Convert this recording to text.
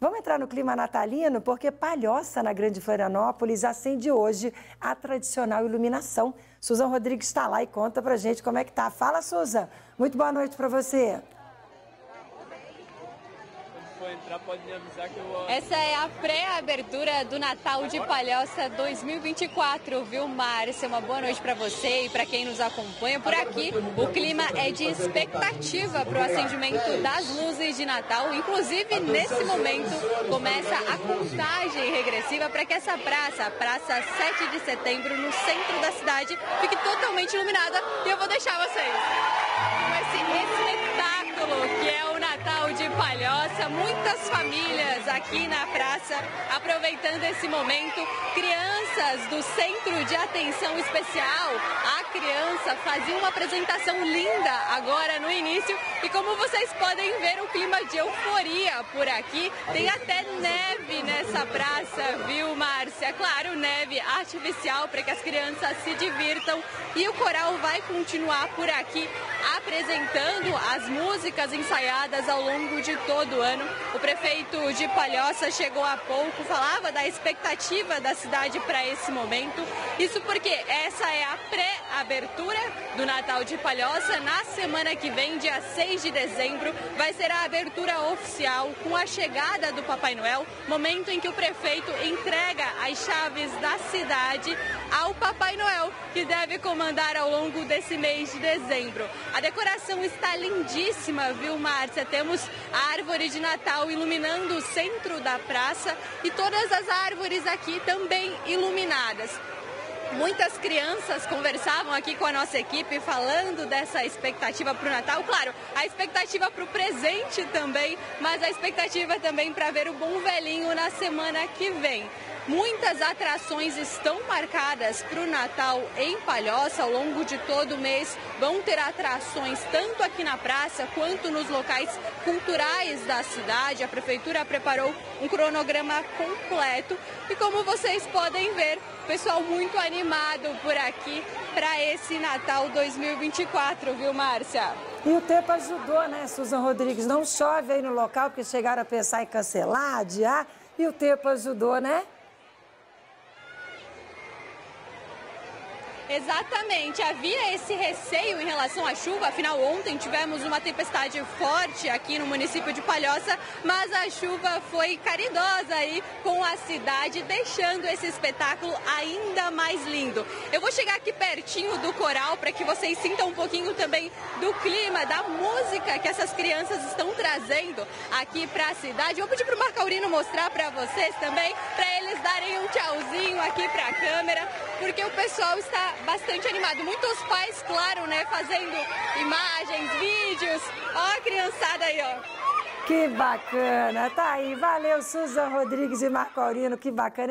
Vamos entrar no clima natalino, porque Palhoça, na Grande Florianópolis, acende hoje a tradicional iluminação. Suzan Rodrigues está lá e conta pra gente como é que tá. Fala, Suzan. Muito boa noite pra você. Essa é a pré-abertura do Natal de Palhoça 2024, viu, Márcia? Uma boa noite para você e para quem nos acompanha por aqui. O clima é de expectativa para o acendimento das luzes de Natal. Inclusive, nesse momento, começa a contagem regressiva para que essa praça, a Praça 7 de Setembro, no centro da cidade, fique totalmente iluminada. E eu vou deixar vocês com esse espetáculo que é o Natal de Palhoça. Muitas famílias aqui na praça aproveitando esse momento. Crianças do Centro de Atenção Especial, a criança fazia uma apresentação linda agora no início. E como vocês podem ver, o clima de euforia por aqui. Tem até neve nessa praça, viu, Márcia? Claro, neve artificial para que as crianças se divirtam. E o coral vai continuar por aqui apresentando as músicas ensaiadas ao longo de todo o ano. O prefeito de Palhoça chegou há pouco, falava da expectativa da cidade para esse momento. Isso porque essa é a pré-abertura do Natal de Palhoça. Na semana que vem, dia 6 de dezembro, vai ser a abertura oficial com a chegada do Papai Noel, momento em que o prefeito entrega as chaves da cidade ao Papai Noel, que deve comandar ao longo desse mês de dezembro. A decoração está lindíssima, viu, Márcia? Temos a árvore de Natal iluminando o centro da praça e todas as árvores aqui também iluminadas. Muitas crianças conversavam aqui com a nossa equipe falando dessa expectativa para o Natal. Claro, a expectativa para o presente também, mas a expectativa também para ver o Bom Velhinho na semana que vem. Muitas atrações estão marcadas para o Natal em Palhoça. Ao longo de todo o mês vão ter atrações tanto aqui na praça quanto nos locais culturais da cidade. A prefeitura preparou um cronograma completo e, como vocês podem ver, pessoal muito animado por aqui para esse Natal 2024, viu, Márcia? E o tempo ajudou, né, Suzan Rodrigues? Não chove aí no local, porque chegaram a pensar em cancelar, adiar, e o tempo ajudou, né? Exatamente, havia esse receio em relação à chuva, afinal ontem tivemos uma tempestade forte aqui no município de Palhoça, mas a chuva foi caridosa aí com a cidade, deixando esse espetáculo ainda mais lindo. Eu vou chegar aqui pertinho do coral para que vocês sintam um pouquinho também do clima, da música que essas crianças estão trazendo aqui para a cidade. Vou pedir para o Marco Aurino mostrar para vocês também, para eles darem um tchauzinho aqui para a câmera, porque o pessoal está bastante animado. Muitos pais, claro, né, fazendo imagens, vídeos. Ó a criançada aí, ó. Que bacana. Tá aí. Valeu, Suzan Rodrigues e Marco Aurino. Que bacana.